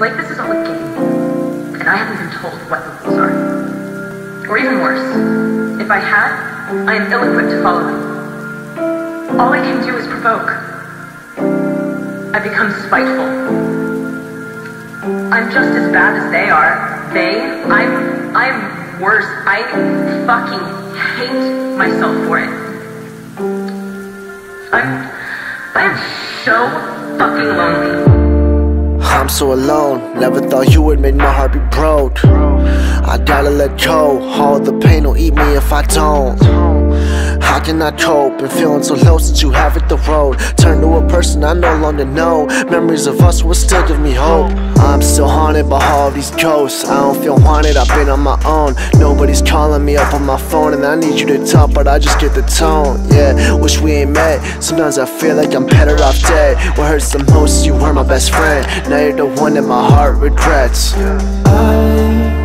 Like, this is all a game, and I haven't been told what the rules are. Or even worse, if I had, I am ill-equipped to follow them. All I can do is provoke. I become spiteful. I'm just as bad as they are. I'm worse. I fucking hate myself for it. I am so fucking lonely. I'm so alone. Never thought you would make my heart be broke. I gotta let go. All the pain will eat me if I don't. I cannot cope, been feeling so low since you have hit the road. Turn to a person I no longer know. Memories of us will still give me hope. I'm still haunted by all these ghosts. I don't feel wanted, I've been on my own. Nobody's calling me up on my phone, and I need you to talk, but I just get the tone. Yeah, wish we ain't met. Sometimes I feel like I'm better off dead. What hurts the most, you were my best friend. Now you're the one that my heart regrets. I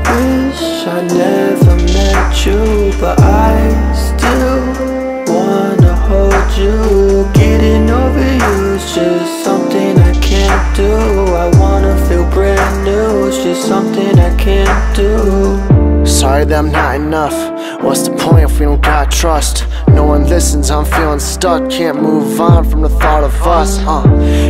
wish I never met you, but I still wanna hold you. Getting over you's just something I can't do. I wanna feel brand new, it's just something I can't do. Sorry that I'm not enough. What's the point if we don't got trust? No one listens, I'm feeling stuck. Can't move on from the thought of us.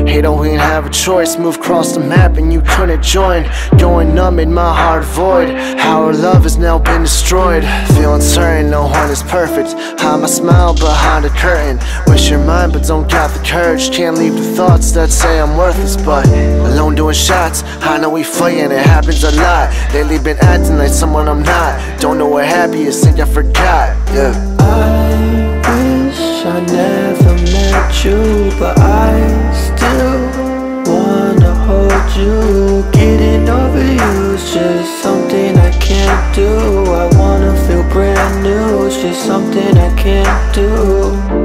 Hate on, we didn't have a choice. Move across the map and you couldn't join. Going numb in my heart void. Our love has now been destroyed. Feeling certain no one is perfect. Hide my smile behind a curtain. Wish you're mine but don't got the courage. Can't leave the thoughts that say I'm worthless, but alone doing shots. I know we fighting, it happens a lot. Lately been acting like someone I'm not. Don't know what happy is, think I forgot. Yeah, I never met you, but I still wanna hold you. Getting over you's just something I can't do. I wanna feel brand new, it's just something I can't do.